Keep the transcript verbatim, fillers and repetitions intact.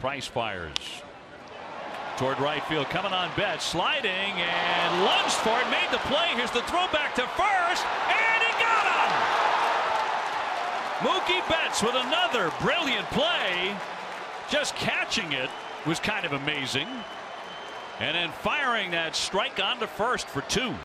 Price fires toward right field, coming on Betts, sliding and lunged for it, made the play. Here's the throwback to first, and he got him. Mookie Betts with another brilliant play. Just catching it was kind of amazing, and then firing that strike onto first for two.